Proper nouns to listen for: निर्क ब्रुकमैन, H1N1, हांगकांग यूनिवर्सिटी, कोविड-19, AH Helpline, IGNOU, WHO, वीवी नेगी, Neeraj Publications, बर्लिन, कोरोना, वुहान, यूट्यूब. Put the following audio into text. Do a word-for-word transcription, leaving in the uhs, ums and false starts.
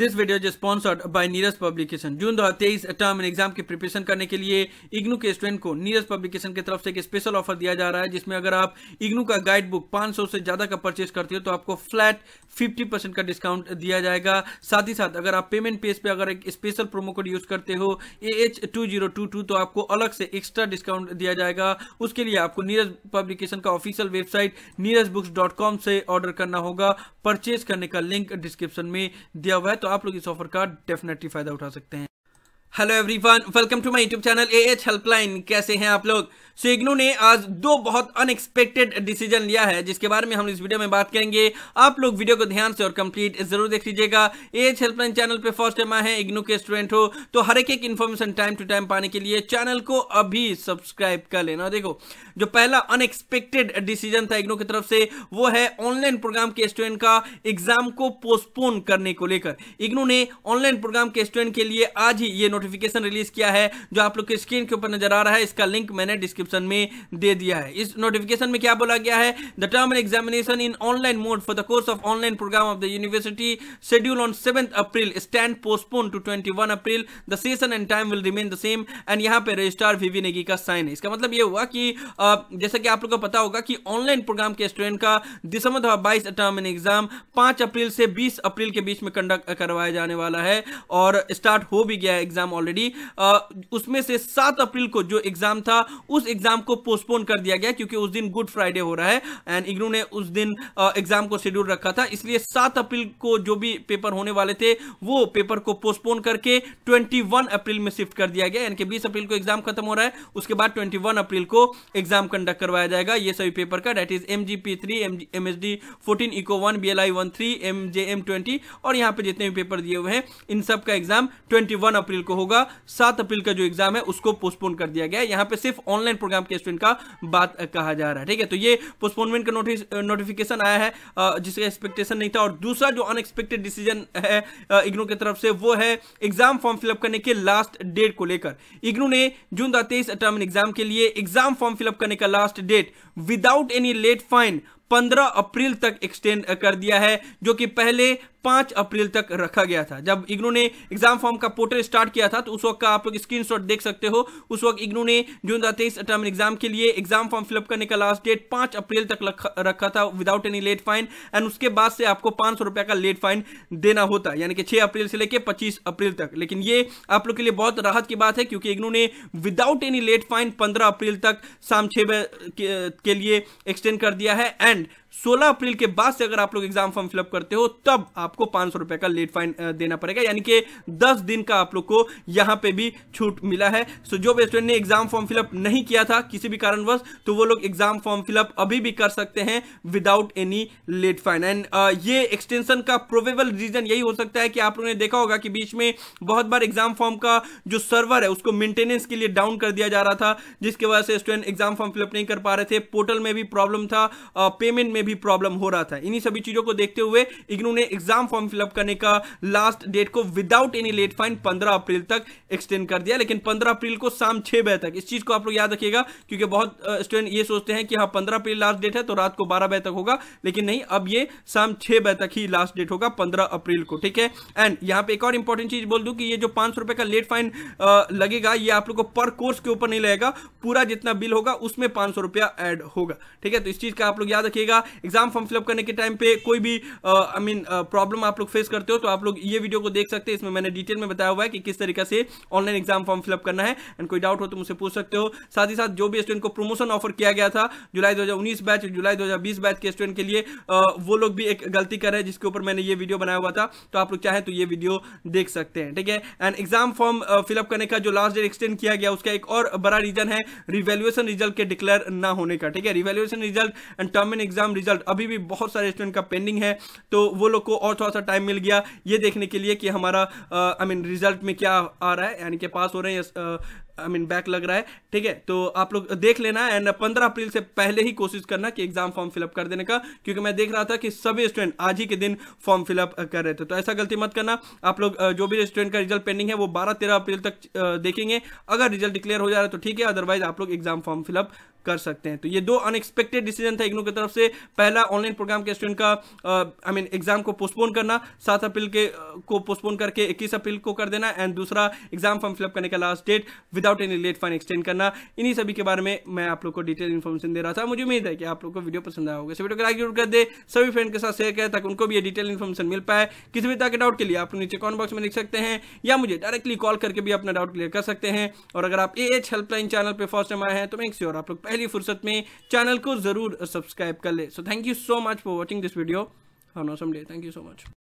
This video is sponsored by Neeraj publication. जून दो हजार तेईस टर्म एग्जाम की प्रिपरेशन करने के लिए इग्नू के स्टूडेंट को नीरज पब्लिकेशन की तरफ से एक स्पेशल ऑफर दिया जा रहा है, जिसमें अगर आप इग्नू का गाइड बुक पाँच सौ से ज्यादा का परचेज करते हो तो आपको फ्लैट फिफ्टी परसेंट का डिस्काउंट दिया जाएगा। साथ ही साथ अगर आप पेमेंट पेज पे अगर एक स्पेशल प्रोमो कोड यूज करते हो A H two zero two two तो आपको अलग से एक्स्ट्रा डिस्काउंट दिया जाएगा। उसके लिए आपको नीरज पब्लिकेशन का official website Neeraj books dot com से ऑर्डर करना होगा। परचेज करने का लिंक डिस्क्रिप्शन में दिया हुआ है, तो आप लोग इस ऑफर का डेफिनेटली फायदा उठा सकते हैं। Hello everyone, welcome to my यूट्यूब channel AH helpline. कैसे हैं आप लोग? सो इग्नू ने आज दो बहुत अनएक्सपेक्टेड डिसीजन लिया है, जिसके बारे में हम इस वीडियो में बात करेंगे। आप लोग वीडियो को ध्यान से और कंप्लीट जरूर देख लीजिएगा। एएच हेल्पलाइन चैनल पे फर्स्ट टाइम आए हैं, इग्नू के स्टूडेंट हो तो हर एक इन्फॉर्मेशन टाइम टू टाइम पाने के लिए चैनल को अभी सब्सक्राइब कर लेना। देखो, जो पहला अनएक्सपेक्टेड डिसीजन था इग्नू की तरफ से वो है ऑनलाइन प्रोग्राम के स्टूडेंट का एग्जाम को पोस्टपोन करने को लेकर। इग्नू ने ऑनलाइन प्रोग्राम के स्टूडेंट के लिए आज ही ये नोटिफिकेशन रिलीज किया है, जो आप लोग के स्क्रीन के ऊपर नजर आ रहा है। इसका लिंक मैंने डिस्क्रिप्शन में दे दिया है। इस नोटिफिकेशन में क्या बोला गया है? The term end examination in online mode for the course of online programme of the university schedule on seventh April stand postpone to twenty one April. The session end time will remain the same. And यहां पे registrar वीवी नेगी का sign है। इसका मतलब यह हुआ कि जैसा कि आप लोग को पता होगा कि ऑनलाइन प्रोग्राम के स्टूडेंट का दिसंबर दो हजार बाईस टर्म एंड एग्जाम पांच अप्रैल से बीस अप्रैल के बीच में कंडक्ट करवाया जाने वाला है और स्टार्ट हो भी गया है एग्जाम ऑलरेडी। उसमें से सात अप्रैल को जो एग्जाम था उस एग्जाम को पोस्टपोन कर दिया गया, क्योंकि उस दिन गुड फ्राइडे हो रहा है एंड इग्नू ने उस दिन एग्जाम को शेड्यूल रखा था। इसलिए सात अप्रैल को जो भी पेपर होने वाले थे वो पेपर को पोस्टपोन करके इक्कीस अप्रैल में शिफ्ट कर दिया गया। यानी कि बीस अप्रैल को एग्जाम खत्म हो रहा है, उसके बाद इक्कीस अप्रैल को एग्जाम कंडक्ट करवाया जाएगा ये सभी पेपर का। Date is M G P three, M S D fourteen, ECO one, B L I thirteen, M J M twenty और यहाँ पे जितने भी पेपर दिए हुए हैं इन सब का एग्जाम इक्कीस अप्रैल को होगा। सात अप्रैल का जो एग्जाम है उसको पोस्टपोन कर दिया गया। यहां पे सिर्फ ऑनलाइन प्रोग्राम के स्टूडेंट का बात कहा जा रहा है, ठीक है? तो ये पोस्टपोनमेंट का नोटिस नोटिफिकेशन आया है, जिसका एक्सपेक्टेशन नहीं था। और दूसरा जो अनएक्सपेक्टेड डिसीजन है इग्नू की तरफ से वो है एग्जाम फॉर्म फिलअप करने के लास्ट डेट को लेकर। इग्नू ने जून तेईस टर्म एग्जाम के लिए एग्जाम फॉर्म फिलअप करने का last date without any late fine पंद्रह अप्रैल तक एक्सटेंड कर दिया है, जो कि पहले पांच अप्रैल तक रखा गया था। जब इग्नू ने एग्जाम फॉर्म का पोर्टल स्टार्ट किया था तो उस वक्त का आप लोग स्क्रीनशॉट देख सकते हो। उस वक्त इग्नू ने जून तेईस टर्म एग्जाम के लिए एग्जाम फॉर्म फिलअप करने का लास्ट डेट पांच अप्रैल तक रखा था without any late fine. And उसके बाद से आपको पांच सौ रुपया का लेट फाइन देना होता, यानी कि छह अप्रैल से लेकर पच्चीस अप्रैल तक। लेकिन ये आप लोग के लिए बहुत राहत की बात है, क्योंकि इग्नू ने विदाउट एनी लेट फाइन पंद्रह अप्रैल तक शाम छह बजे के लिए एक्सटेंड कर दिया है। एंड सोलह अप्रैल के बाद से अगर आप लोग एग्जाम फॉर्म फिलअप करते हो तब आपको पांच सौ रुपए का लेट फाइन देना पड़ेगा, यानी कि दस दिन का आप लोग को यहां पे भी छूट मिला है। सो जो स्टूडेंट ने एग्जाम फॉर्म फिलअप नहीं किया था किसी भी कारणवश, तो वो लोग एग्जाम फॉर्म फिलअप अभी भी कर सकते हैं without any late fine. And ये एक्सटेंशन का प्रोबेबल रीजन यही हो सकता है कि आप लोगों ने देखा होगा कि बीच में बहुत बार एग्जाम फॉर्म का जो सर्वर है उसको मेंटेनेंस के लिए डाउन कर दिया जा रहा था, जिसकी वजह से स्टूडेंट एग्जाम फॉर्म फिलअप नहीं कर पा रहे थे। पोर्टल में भी प्रॉब्लम था, पेमेंट भी प्रॉब्लम हो रहा था। इन्हीं सभी चीजों को देखते हुए इग्नू ने एग्जाम फॉर्म फिलअप करने का लास्ट डेट को विदाउट एनी लेट फाइन पंद्रह अप्रैल तक एक्सटेंड कर दिया, लेकिन पंद्रह अप्रैल को शाम छह बजे तक। इस चीज को आप लोग याद रखिएगा, क्योंकि बहुत स्टूडेंट ये सोचते हैं कि हाँ पंद्रह अप्रैल लास्ट डेट है तो रात को बारह बजे तक होगा, लेकिन नहीं, अब ये शाम छह बजे तक ही लास्ट डेट होगा पंद्रह अप्रैल को, ठीक है? एंड यहां पे एक और इंपॉर्टेंट चीज बोल दूं कि ये जो पांच सौ रुपए का लेट फाइन लगेगा ये आप लोग को पर कोर्स के ऊपर नहीं लगेगा, पूरा जितना बिल होगा उसमें पांच सौ रुपया एड होगा, ठीक है? तो इस चीज का आप लोग याद रखिएगा। एग्जाम फॉर्म फिलअप करने के टाइम पे कोई भी आई मीन प्रॉब्लम आप लोग फेस करते हो तो आप लोग ये वीडियो को देख सकते हैं, इसमें मैंने डिटेल में बताया हुआ है कि किस तरीके से ऑनलाइन एग्जाम फॉर्म फिलअप करना है। एंड कोई डाउट हो तो मुझसे पूछ सकते हो। साथ ही साथ जो भी स्टूडेंट को प्रमोशन ऑफर किया गया था जुलाई दो हजार उन्नीस बैच, जुलाई दो हजार बीस बैच के स्टूडेंट के लिए आ, वो लोग भी एक गलती कर रहे हैं, जिसके ऊपर मैंने ये वीडियो बनाया हुआ था, तो आप लोग चाहे तो ये वीडियो देख सकते हैं, ठीक है? एंड एग्जाम फॉर्म फिलअप करने का जो लास्ट डेट एक्सटेंड किया गया उसका एक और बड़ा रीजन है रिवैल्यूएशन रिजल्ट के डिक्लेयर ना होने का, ठीक है? Revaluation result and term end exam result अभी भी बहुत सारे स्टूडेंट का पेंडिंग है, तो वो लोग को और थोड़ा सा टाइम मिल गया ये देखने के लिए कि हमारा आई मीन रिजल्ट में क्या आ रहा है, यानी कि पास हो रहे हैं आई मीन बैक लग रहा है, ठीक है। तो आप लोग देख लेना एंड पंद्रह अप्रैल से पहले ही कोशिश करना कि एग्जाम फॉर्म फिलअप कर देने का, क्योंकि मैं देख रहा था कि सभी स्टूडेंट आज ही के दिन फॉर्म फिलअप कर रहे थे। तो ऐसा गलती मत करना। आप लोग जो भी स्टूडेंट का रिजल्ट पेंडिंग है वो बारह तेरह अप्रैल तक देखेंगे। अगर रिजल्ट डिक्लेयर हो जा रहा है तो ठीक है, अदरवाइज आप लोग एग्जाम फॉर्म फिलअप कर सकते हैं। तो ये दो अनएक्सपेक्टेड डिसीजन था इग्नू की तरफ से। पहला, ऑनलाइन प्रोग्राम के स्टूडेंट का आई मीन एग्जाम को पोस्टपोन करना, सात अप्रैल के को पोस्टपोन करके इक्कीस अप्रैल को कर देना। एंड दूसरा, एग्जाम फॉर्म फिलअप करने का last date without any late fine extend करना। इन्हीं सभी के बारे में मैं आप लोग को डिटेल इन्फॉर्मेशन दे रहा था। मुझे उम्मीद है कि आप लोग को वीडियो पसंद आया होगा। इस वीडियो को लाइक जरूर कर दे, सभी फ्रेंड के साथ शेयर करें ताकि उनको भी ये डिटेल इन्फॉर्मेशन मिल पाए। किसी भी तरह के डाउट के लिए आप नीचे कमेंट बॉक्स में लिख सकते हैं या मुझे डायरेक्टली कॉल करके भी अपना डाउट क्लियर कर सकते हैं। और अगर आप एएच हेल्पलाइन चैनल पर फर्स्ट टाइम आए हैं तो मेक श्योर आप लोग पहली फुर्सत में चैनल को जरूर सब्सक्राइब कर ले। So thank you so much for watching this video. Have a nice day. Thank you so much.